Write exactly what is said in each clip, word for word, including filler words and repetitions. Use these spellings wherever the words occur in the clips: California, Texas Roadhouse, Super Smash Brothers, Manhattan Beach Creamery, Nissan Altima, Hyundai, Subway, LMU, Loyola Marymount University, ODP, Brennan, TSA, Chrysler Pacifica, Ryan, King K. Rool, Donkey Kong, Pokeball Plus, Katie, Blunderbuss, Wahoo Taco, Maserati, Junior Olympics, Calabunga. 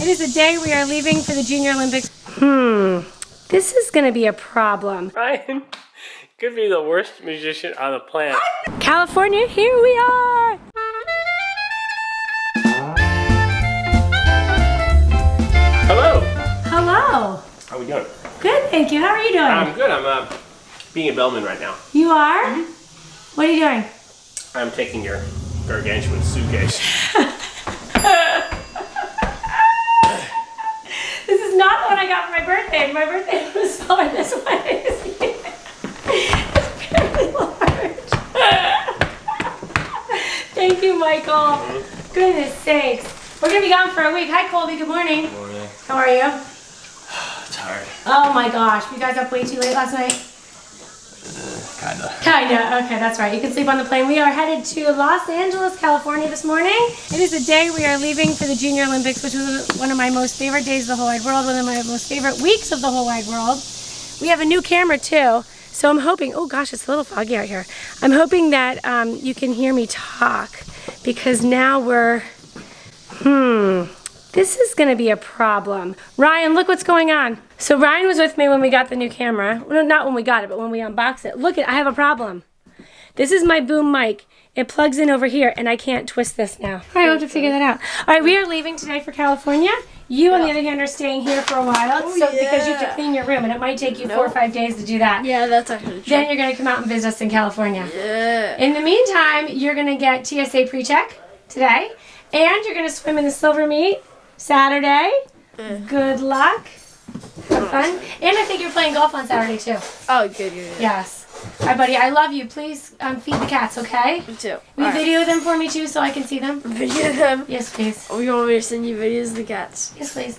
It is the day we are leaving for the Junior Olympics. Hmm, this is gonna be a problem. Ryan could be the worst musician on the planet. California, here we are! Hello! Hello! How are we doing? Good, thank you. How are you doing? I'm good. I'm uh, being a bellman right now. You are? Mm-hmm. What are you doing? I'm taking your gargantuan suitcase. This is not what I got for my birthday. My birthday was smaller than this one. It's fairly large. Thank you, Michael. Mm-hmm. Goodness sakes. We're going to be gone for a week. Hi, Colby. Good morning. Good morning. How are you? Tired. Oh my gosh. You guys up way too late last night? Kinda. Kinda, okay, that's right. You can sleep on the plane. We are headed to Los Angeles, California this morning. It is the day we are leaving for the Junior Olympics, which was one of my most favorite days of the whole wide world, one of my most favorite weeks of the whole wide world. We have a new camera too, so I'm hoping, oh gosh, it's a little foggy out here. I'm hoping that um, you can hear me talk, because now we're, hmm, this is gonna be a problem. Ryan, look what's going on. So Ryan was with me when we got the new camera. Well, not when we got it, but when we unboxed it. Look, it, I have a problem. This is my boom mic. It plugs in over here, and I can't twist this now. All right, we'll have to figure that out. All right, we are leaving today for California. You, on the other hand, are staying here for a while, oh, so yeah. because you have to clean your room, and it might take you nope. four or five days to do that. Yeah, that's actually true. Then you're gonna come out and visit us in California. Yeah. In the meantime, you're gonna get T S A pre-check today, and you're gonna swim in the Silver Meet Saturday. Mm. Good luck. Have fun. And I think you're playing golf on Saturday too. Oh, good, good, good. Yes. All right, buddy, I love you. Please um, feed the cats, okay? Me too. Will you video them for me too so I can see them? Video them? Yes, please. Oh, you want me to send you videos of the cats? Yes, please.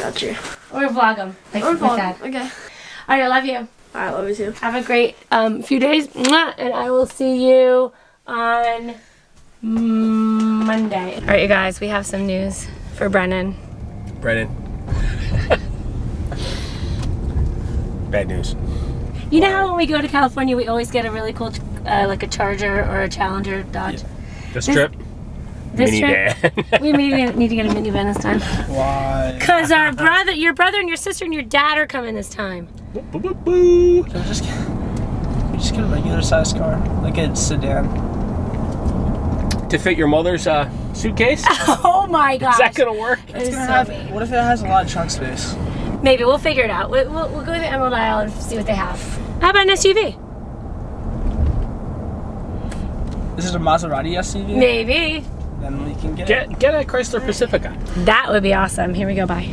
Got you. Or vlog them. Like or vlog them. Okay. All right, I love you. All right, I love you too. Have a great um, few days. And I will see you on Monday. All right, you guys, we have some news for Brennan. Brennan. Bad news. You know how when we go to California, we always get a really cool, uh, like a Charger or a Challenger Dodge? Yeah. This, this trip? This minivan. trip? We need to get a minivan this time. Why? Because our brother, your brother and your sister and your dad are coming this time. Boop, boop, boop, boop. Can I just get, can I just get a regular sized car? Like a sedan. To fit your mother's uh, suitcase? Oh my gosh. Is that going to work? It's it's gonna so have, what if it has a lot of trunk space? Maybe, we'll figure it out. We'll, we'll, we'll go to the Emerald Isle and see what they have. How about an S U V? Is it a Maserati S U V? Maybe. Then we can get Get, get a Chrysler Pacifica. That would be awesome. Here we go, bye.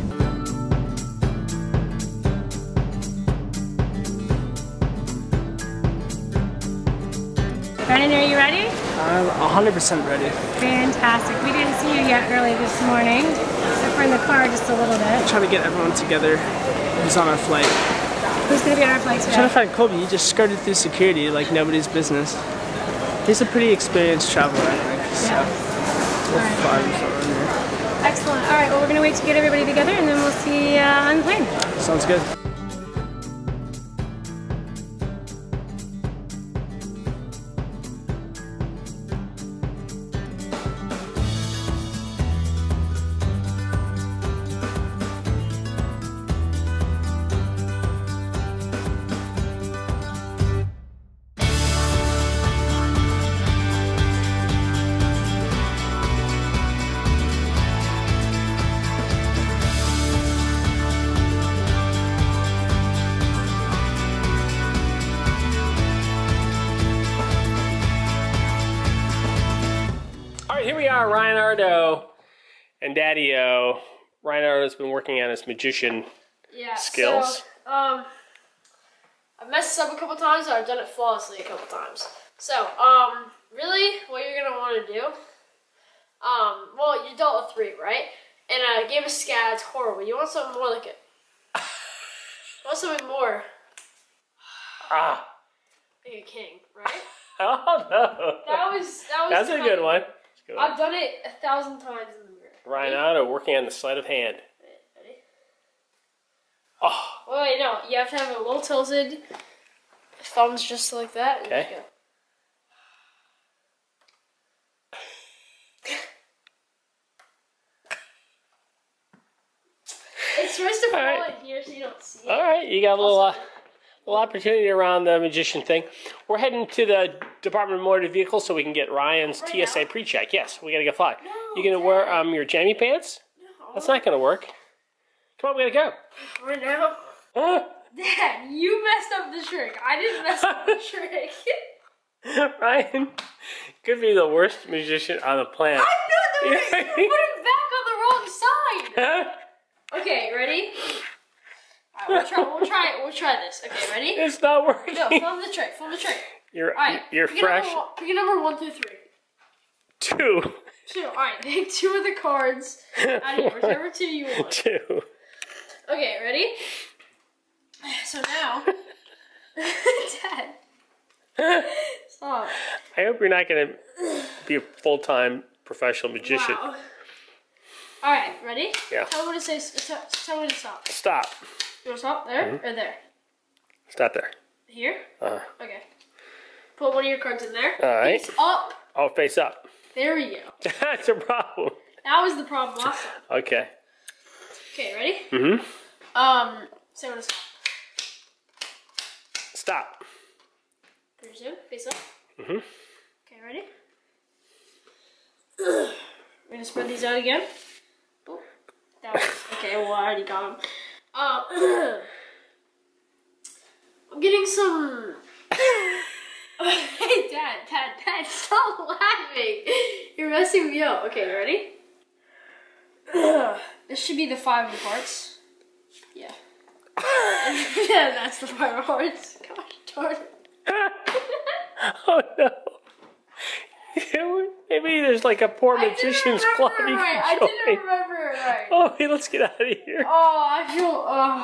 Brennan, are you ready? I'm one hundred percent ready. Fantastic. We didn't see you yet early this morning, so we're in the car just a little bit. I'm trying to get everyone together who's on our flight. Who's going to be on our flight today? I'm trying to find Colby. You just skirted through security like nobody's business. He's a pretty experienced traveler, I think, so yeah. we're right. fun over here. Excellent. All right, well, we're going to wait to get everybody together, and then we'll see uh, on the plane. Sounds good. Here we are, Ryan Ardo and Daddy-O. Ryan Ardo's been working on his magician yeah, skills. So, um, I've messed up a couple times, but I've done it flawlessly a couple times. So, um, really, what you're going to want to do, um, well, you dealt with three, right? And I gave a scat, it's horrible. You want something more like it. You want something more. Ah. Like a king, right? Oh, no. That was, that was That's a good one. Good. I've done it a thousand times in the mirror. Ryan Otto working on the sleight of hand. Ready? Oh. Well, wait, no. You have to have it a little tilted. Thumbs just like that. Okay. Go. supposed to fall in here so you don't see it. All right, you got a little, uh, little opportunity around the magician thing. We're heading to the Department of Motor Vehicles so we can get Ryan's right T S A pre-check. Yes, we got to get fly. No, you going to wear um, your jammy pants? No. That's not going to work. Come on, we got to go. Right now? Huh? Dad, you messed up the trick. I didn't mess up the trick. Ryan could be the worst magician on the planet. I know the worst. You put him back on the wrong side. Okay, ready? All right, we'll try. We'll try. We'll try this. Okay, ready? It's not working. No, film the trick. Film the trick. You're. All right. You're pick fresh. Number one, pick a number one through three. Two. Two. All right. Take two of the cards out of yours. Number two, you want. Two. Okay, ready? So now, Dad. Stop. I hope you're not going to be a full-time professional magician. Wow. All right, ready? Yeah. Tell me to say. Tell me to stop. Stop. You want to stop there mm-hmm. or there? Stop there. Here. Uh huh. Okay. Put one of your cards in there. All right. Face up. Oh, face up. There we go. That's a problem. That was the problem last time. Okay. Okay, ready? Mm hmm. Um. Say what to stop. Stop. There's you. Face up. Mm hmm. Okay, ready? We're gonna spread these out again. Oh, that was okay. Well, I already got them. Uh, I'm getting some. Hey, Dad, Dad, Dad, stop laughing. You're messing me up. Okay, ready? This should be the five of hearts. Yeah. Yeah, that's the five of hearts. Gosh darn it. Oh no. Maybe there's like a poor magician's club. I didn't remember it right. I didn't remember it right. Oh, hey, let's get out of here. Oh, I feel. Oh.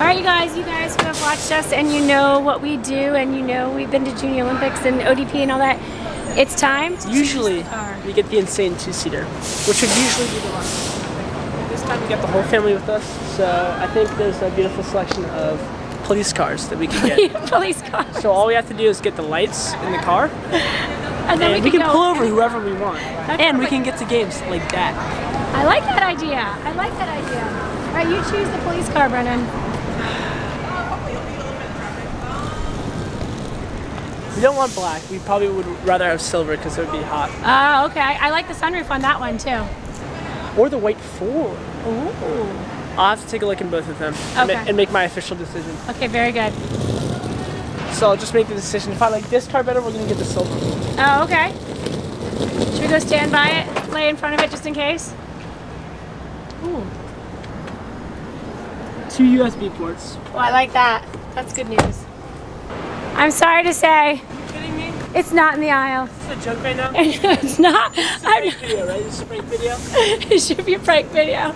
Alright you guys, you guys who have watched us and you know what we do and you know we've been to Junior Olympics and O D P and all that, it's time to usually we get the insane two-seater, which would usually be the one. This time we got the whole family with us, so I think there's a beautiful selection of police cars that we can get. Police cars. So all we have to do is get the lights in the car, and then and we can, we can pull over whoever we want. That's and perfect. We can get to games like that. I like that idea. I like that idea. Alright, you choose the police car, Brennan. We don't want black. We probably would rather have silver because it would be hot. Ah, uh, okay. I like the sunroof on that one too. Or the white Ford. Ooh. I'll have to take a look in both of them okay. and, and make my official decision. Okay, very good. So I'll just make the decision. If I like this car better, we're going to get the silver. Oh, okay. Should we go stand by it, lay in front of it just in case? Ooh. Two U S B ports. Well, I like that. That's good news. I'm sorry to say. Are you kidding me? It's not in the aisle. Is this a joke right now? It's not. It's a prank video, right? It's a prank video? It should be a prank video.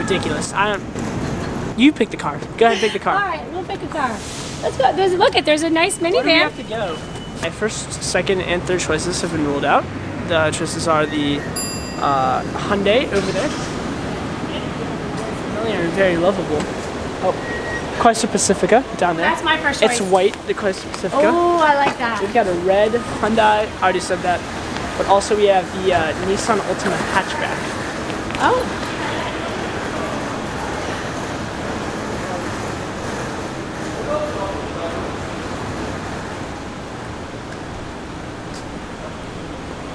Ridiculous. I don't... You pick the car. Go ahead and pick the car. All right, we'll pick a car. Let's go. There's, look, it, there's a nice minivan. Where do we have to go? My first, second, and third choices have been ruled out. The choices are the uh, Hyundai over there. Familiar and very lovable. Oh. Chrysler Pacifica down there. That's my first choice. It's white, the Chrysler Pacifica. Oh, I like that. We've got a red Hyundai. I already said that. But also we have the uh, Nissan Altima hatchback. Oh.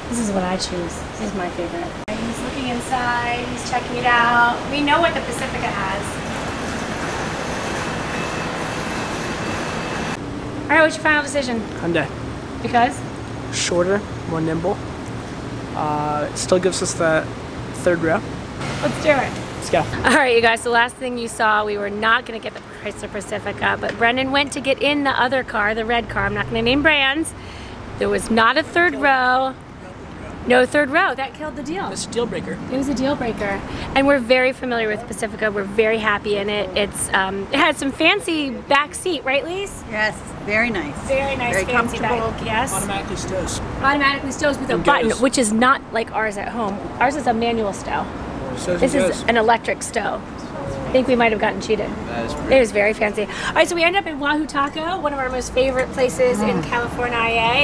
This is what I choose. This is my favorite. He's looking inside. He's checking it out. We know what the Pacifica has. All right, what's your final decision? Hyundai. Because? Shorter, more nimble. Uh, it still gives us the third row. Let's do it. Let's go. All right, you guys, the last thing you saw, we were not going to get the Chrysler Pacifica, but Brennan went to get in the other car, the red car. I'm not going to name brands. There was not a third row. No third row. That killed the deal. It's a deal breaker. It was a deal breaker. And we're very familiar with Pacifica. We're very happy in it. It's um, it has some fancy back seat, right, Lise? Yes, very nice. Very nice, very fancy back. Yes. Automatically stows. Automatically stows with and a button, goes. Which is not like ours at home. Ours is a manual stow. So this is goes. an electric stow. I think we might have gotten cheated. It was very fancy. All right, so we end up in Wahoo Taco, one of our most favorite places mm. in California.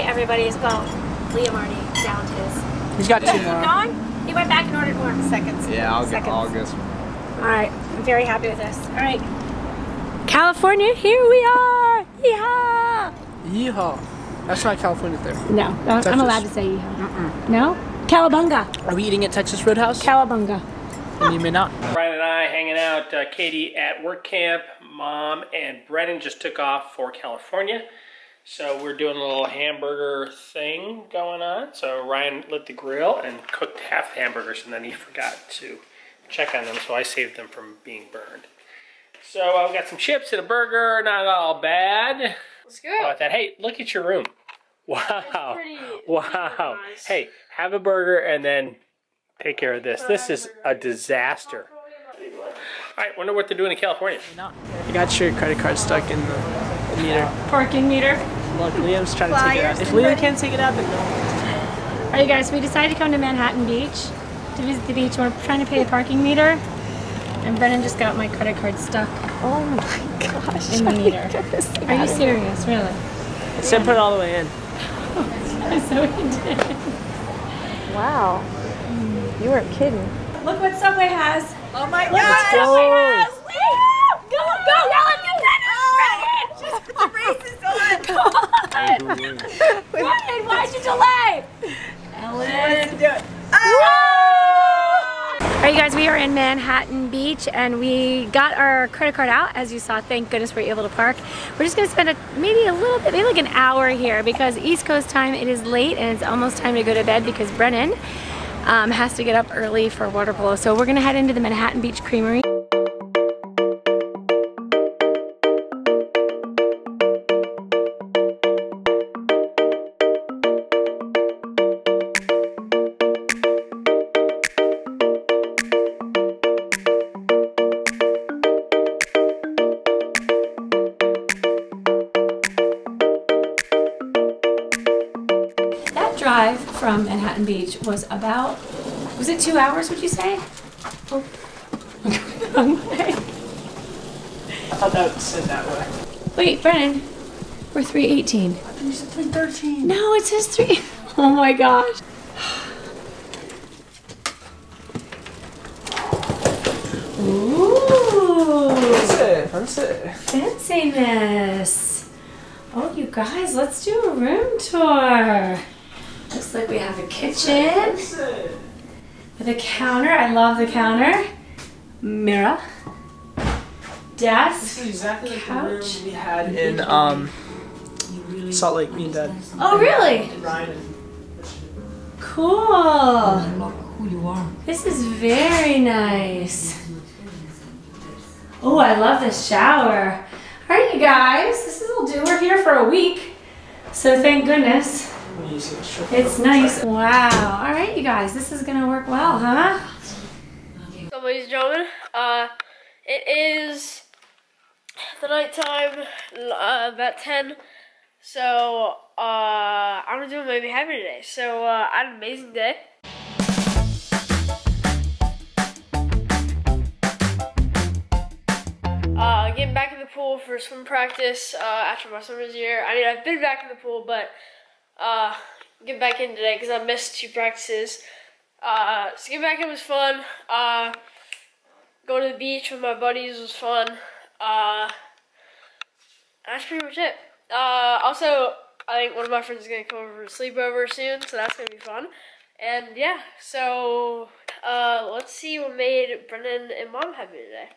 Everybody's gone. Liam already downed his. He's got two more. Gone? He went back and ordered more. Seconds. Yeah, I'll get all this. All right, I'm very happy with this. All right, California, here we are. Yeehaw! Yeehaw. That's not California there. No, Texas. I'm allowed to say yeehaw. Mm-mm. No? Calabunga. Are we eating at Texas Roadhouse? Calabunga. And you may not. Ryan and I hanging out, uh, Katie at work camp, Mom and Brennan just took off for California. So we're doing a little hamburger thing going on. So Ryan lit the grill and cooked half hamburgers and then he forgot to check on them. So I saved them from being burned. So uh, we got some chips and a burger, not all bad. Let's go. About that. Hey, look at your room. Wow. Pretty, wow. Pretty nice. Hey, have a burger and then take care of this. This is a disaster. All right, wonder what they're doing in California. You got your credit card stuck in the meter. Parking meter. Look, Liam's trying Flyers to take it out. If Liam can't take it out, then no. All right, guys, we decided to come to Manhattan Beach to visit the beach. We're trying to pay the parking meter. And Brennan just got my credit card stuck. Oh my gosh. In the meter. Are you serious, really? It said put it all the way in. So he did. Wow. You weren't kidding. Look what Subway has. Oh my God. Look what Subway has. Woo! Go, go, Ellen, you let us right in. Just put the braces on. Come on. Brennan, why'd you delay? Ellen. Do it. Oh! All right, you guys, we are in Manhattan Beach, and we got our credit card out, as you saw. Thank goodness we're able to park. We're just going to spend a, maybe a little bit, maybe like an hour here, because East Coast time, it is late, and it's almost time to go to bed, because Brennan Um, has to get up early for water polo. So we're gonna head into the Manhattan Beach Creamery. Drive from Manhattan Beach was about, was it two hours, would you say? Oh, I'm going the wrong way. I thought that was said that way. Wait, Brennan, we're three eighteen. I thought you said three thirteen. No, it says three. Oh my gosh. Ooh. Fancy, fancy. Fanciness. Oh, you guys, let's do a room tour. Looks like we have a kitchen with a counter. I love the counter. Mirror. Desk. This is exactly like the room we had in um, Salt Lake, me and Dad. Oh, really? Cool. This is very nice. Oh, I love the shower. All right, you guys. This will do. We're here for a week, so thank goodness. It's nice. Wow. All right, you guys, this is gonna work well, huh? So, ladies and gentlemen, uh, it is the nighttime, uh, about ten. So, uh, I'm gonna do what made me happy today. So, uh, I had an amazing day. Uh, getting back in the pool for swim practice uh, after my summer's year. I mean, I've been back in the pool, but. Uh, get back in today because I missed two practices. Uh, so get back in was fun. Uh, go to the beach with my buddies was fun. Uh, that's pretty much it. Uh, also, I think one of my friends is going to come over for a sleepover soon, so that's going to be fun. And yeah, so uh, let's see what made Brennan and Mom happy today.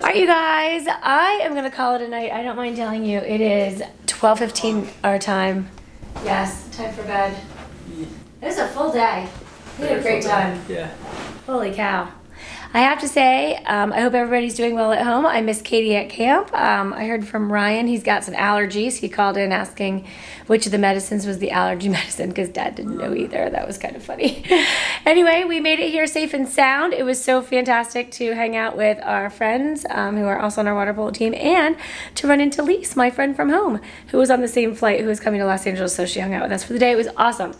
All right, you guys, I am going to call it a night. I don't mind telling you, it is twelve fifteen our time. Yes, time for bed. Yeah. It was a full day. We had a great time. Yeah. Holy cow. I have to say, um, I hope everybody's doing well at home. I miss Katie at camp. Um, I heard from Ryan, he's got some allergies. He called in asking which of the medicines was the allergy medicine because Dad didn't know either. That was kind of funny. Anyway, we made it here safe and sound. It was so fantastic to hang out with our friends um, who are also on our water polo team, and to run into Lise, my friend from home, who was on the same flight, who was coming to Los Angeles, so she hung out with us for the day. It was awesome.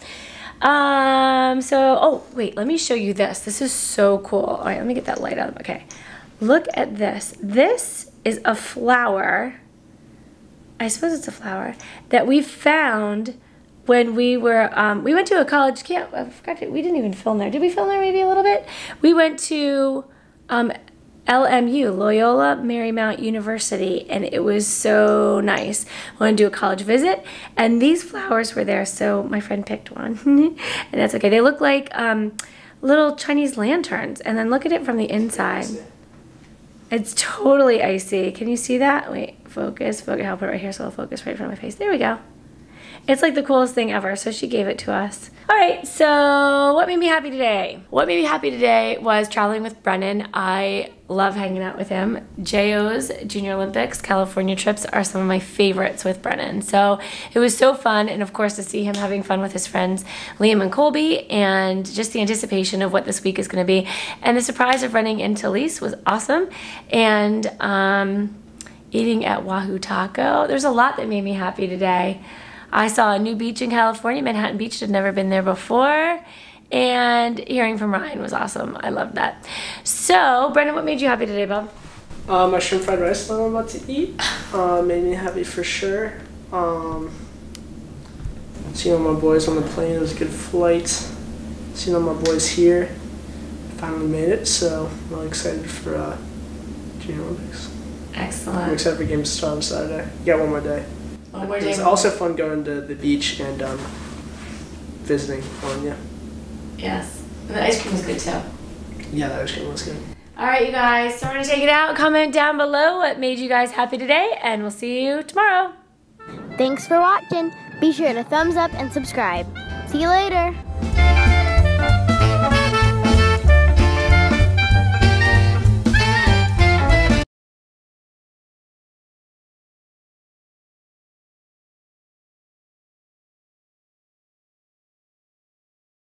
Um, so, oh, wait, let me show you this. This is so cool. All right, let me get that light up. Okay, look at this. This is a flower. I suppose it's a flower that we found when we were, um, we went to a college camp. I forgot, to, we didn't even film there. Did we film there maybe a little bit? We went to um, L M U, Loyola Marymount University, and it was so nice. I wanted to do a college visit, and these flowers were there, so my friend picked one. And that's okay. They look like um, little Chinese lanterns, and then look at it from the inside. It's totally icy. Can you see that? Wait, focus, focus. I'll put it right here so it'll focus right in front of my face. There we go. It's like the coolest thing ever, so she gave it to us. All right, so what made me happy today? What made me happy today was traveling with Brennan. I love hanging out with him. J O's, Junior Olympics, California trips are some of my favorites with Brennan. So it was so fun, and of course to see him having fun with his friends Liam and Colby, and just the anticipation of what this week is gonna be. And the surprise of running into Lise was awesome. And um, eating at Wahoo Taco. There's a lot that made me happy today. I saw a new beach in California, Manhattan Beach, had never been there before, and hearing from Ryan was awesome. I loved that. So, Brennan, what made you happy today, Bob? Uh, my shrimp fried rice that I'm about to eat uh, made me happy for sure. Um, seeing all my boys on the plane, it was a good flight. Seeing all my boys here, finally made it, so I'm really excited for uh, Junior Olympics. Excellent. I'm excited for games to start on Saturday. Yeah, one more day. Oh, it's also fun going to the beach and um, visiting California. Yes. And the ice cream was good too. Yeah, the ice cream was good. All right, you guys. So we're going to take it out. Comment down below what made you guys happy today, and we'll see you tomorrow. Thanks for watching. Be sure to thumbs up and subscribe. See you later.